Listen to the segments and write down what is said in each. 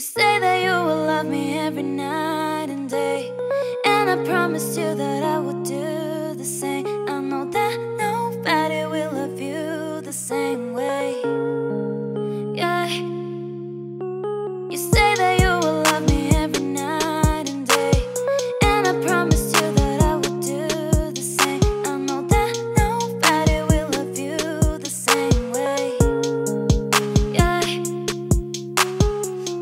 You say that you will love me every night and day, and I promised you that I would do the same. I know that nobody will love you the same way. Yeah. You say that you will love me every night and day, and I promised you that I would do the same. I know that nobody will love you the same way. Yeah.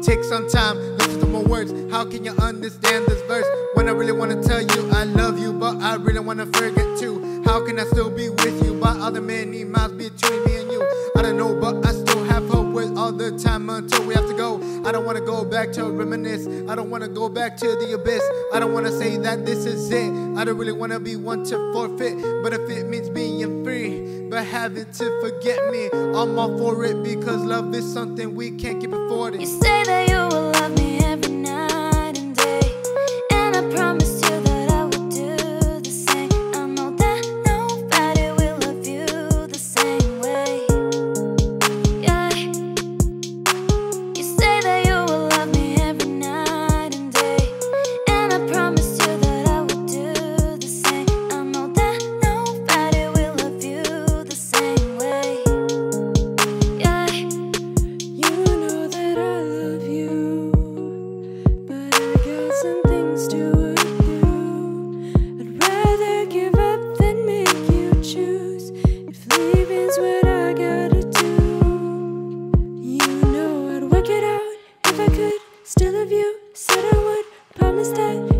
Take some time, listen to my words. How can you understand this verse? When I really wanna tell you I love you, but I really wanna forget too. How can I still be with you by all the many miles between me and you? I don't know, but I still have hope with all the time until we have to go. I don't wanna go back to reminisce. I don't wanna go back to the abyss. I don't wanna say that this is it. I don't really wanna be one to forfeit, but if it means being free, but having to forget me, I'm all for it, because love is something we can't keep affording. You say that you will love me every night. Still of you, said I would, promise that